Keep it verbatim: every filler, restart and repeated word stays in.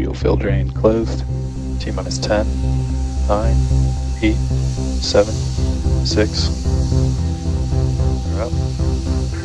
fuel fill drain closed. T minus ten, nine, eight, seven, six. You're up.